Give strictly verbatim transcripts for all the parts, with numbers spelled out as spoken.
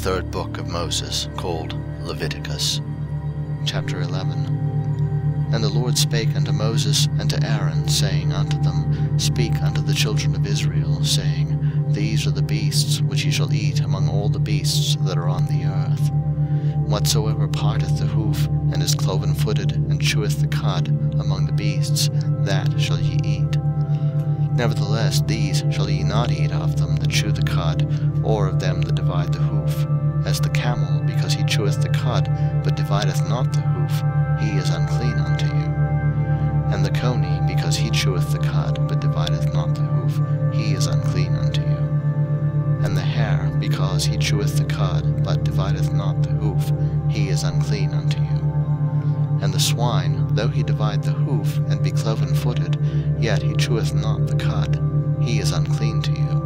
third book of Moses, called Leviticus. Chapter eleven. And the Lord spake unto Moses and to Aaron, saying unto them, Speak unto the children of Israel, saying, These are the beasts which ye shall eat among all the beasts that are on the earth. Whatsoever parteth the hoof, and is cloven-footed, and cheweth the cud among the beasts, that shall ye eat. Nevertheless, these shall ye not eat of them that chew the cud, or of them that divide the hoof. As the camel, because he cheweth the cud, but divideth not the hoof, he is unclean unto you. And the coney, because he cheweth the cud, but divideth not the hoof, he is unclean unto you. And the hare, because he cheweth the cud, but divideth not the hoof, he is unclean unto you. And the swine, though he divide the hoof, and be cloven-footed, yet he cheweth not the cud, he is unclean to you.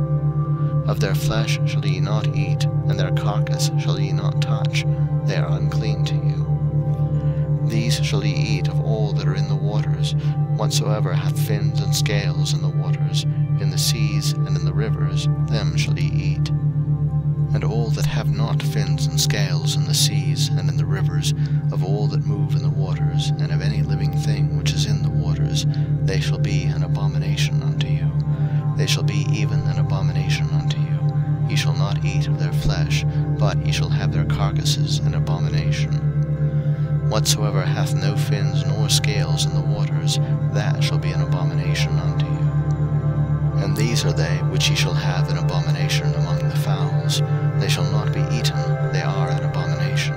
Of their flesh shall ye not eat, and their carcass shall ye not touch, they are unclean to you. These shall ye eat of all that are in the waters, whatsoever hath fins and scales in the waters, in the seas and in the rivers, them shall ye eat. And all that have not fins and scales in the seas and in the rivers, of all that move in the waters, and of any living thing which is in the waters, they shall be an abomination unto you. They shall be even an abomination unto you. Ye shall not eat of their flesh, but ye shall have their carcasses an abomination. Whatsoever hath no fins nor scales in the waters, that shall be an abomination unto you. And these are they which ye shall have an abomination among the fowls. They shall not be eaten, they are an abomination.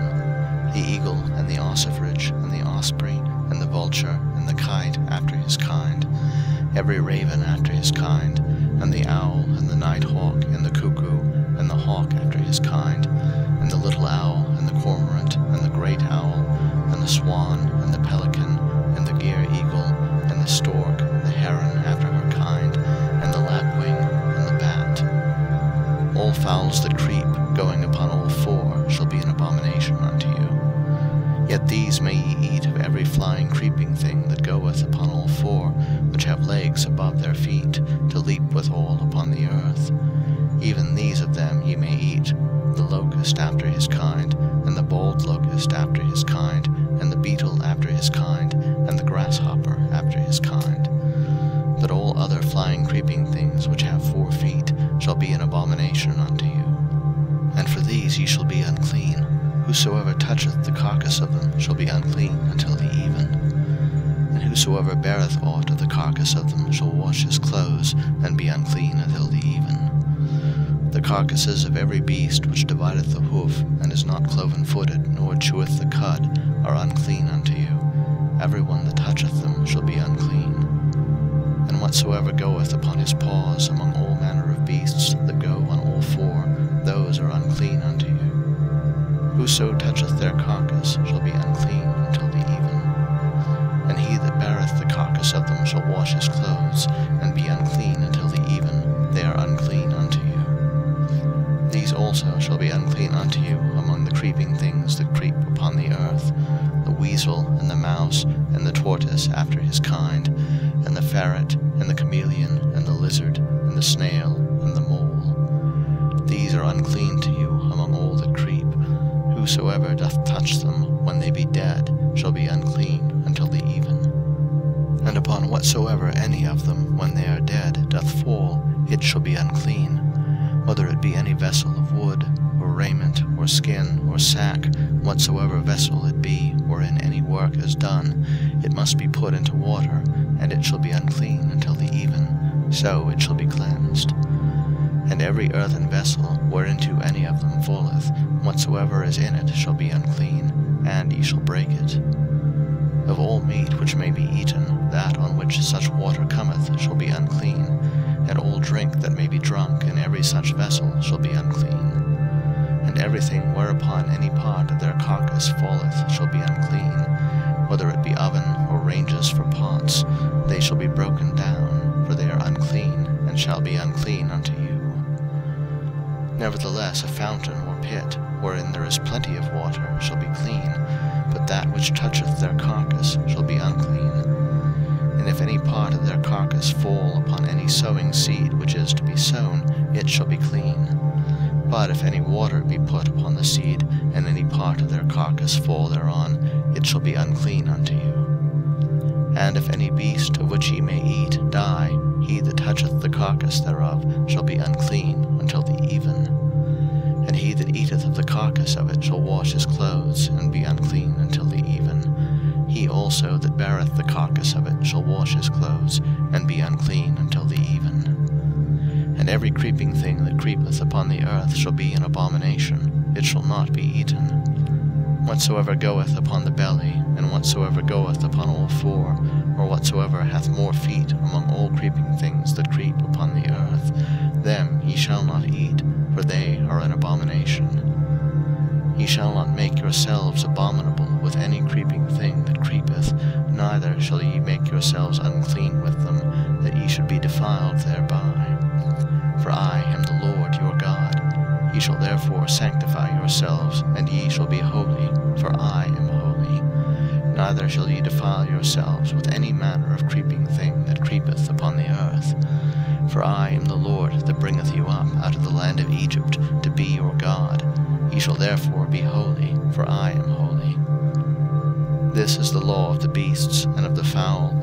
The eagle, and the ossifrage, and the osprey, and the vulture, and the kite after his kind, every raven after his kind, and the owl, and the nighthawk, and the cuckoo, and the hawk after his kind, and the little owl, and the cormorant, and the great owl, and the swan, and the pelican, and the gyre eagle, and the stork, the heron after her kind, and the lapwing, and the bat. All fowls that creep, going upon all four, shall be an abomination unto you. Yet these may ye eat of every flying creeping thing that goeth upon all four, which have legs above their feet, to leap withal upon the earth. Even these of them ye may eat, the locust after his kind, and the bald locust after his kind, and the beetle after his kind, and the grasshopper after his kind. But all other flying creeping things which have four feet shall be an abomination unto you. And for these ye shall be unclean. Whosoever toucheth the carcass of them shall be unclean until the even. And whosoever beareth aught of the carcass of them shall wash his clothes, and be unclean until the even. The carcasses of every beast which divideth the hoof, and is not cloven-footed, nor cheweth the cud, are unclean unto you. Every one that toucheth them shall be unclean. And whatsoever goeth upon his paws among all manner of beasts that go on all four, those are unclean unto you. Whoso toucheth their carcass shall be unclean until the even. And he that beareth the carcass of them shall wash his clothes, and be unclean until the even, they are unclean unto you. These also shall be unclean unto you among the creeping things that creep upon the earth, the weasel, and the mouse, and the tortoise after his kind, and the ferret, and the chameleon, and the lizard, and the snail, and the mole. These are unclean to you among all that creep. Whosoever doth touch them, when they be dead, shall be unclean until the even. And upon whatsoever any of them, when they are dead, doth fall, it shall be unclean, whether it be any vessel of wood, or raiment, or skin, or sack, whatsoever vessel it be, wherein any work is done, it must be put into water, and it shall be unclean until the even, so it shall be cleansed. And every earthen vessel, whereinto any of them falleth, whatsoever is in it shall be unclean, and ye shall break it. Of all meat which may be eaten, that on which such water cometh shall be unclean, and all drink that may be drunk in every such vessel shall be unclean. And everything whereupon any part of their carcass falleth shall be unclean, whether it be oven or ranges for pots, they shall be broken down, for they are unclean, and shall be unclean unto you. Nevertheless, a fountain or pit, wherein there is plenty of water, shall be clean, but that which toucheth their carcass shall be unclean. And if any part of their carcass fall upon any sowing seed which is to be sown, it shall be clean. But if any water be put upon the seed, and any part of their carcass fall thereon, it shall be unclean unto you. And if any beast of which ye may eat die, he that toucheth the carcass thereof shall be unclean until the even. And he that eateth of the carcass of it shall wash his clothes, and be unclean until the even. He also that beareth the carcass of it shall wash his clothes, and be unclean until the even. And every creeping thing that creepeth upon the earth shall be an abomination, it shall not be eaten. Whatsoever goeth upon the belly, and whatsoever goeth upon all four, or whatsoever hath more feet among all creeping things that creep upon the earth, them ye shall not eat, for they are an abomination. Ye shall not make yourselves abominable with any creeping thing that creepeth, neither shall ye make yourselves unclean with them, that ye should be defiled thereby. For I am the Lord your God. Ye shall therefore sanctify yourselves, and ye shall be holy, for I am holy. Neither shall ye defile yourselves with any manner of creeping thing that creepeth upon the earth. For I am the Lord that bringeth you up out of the land of Egypt, to be your God. Ye shall therefore be holy, for I am holy. This is the law of the beasts and of the fowl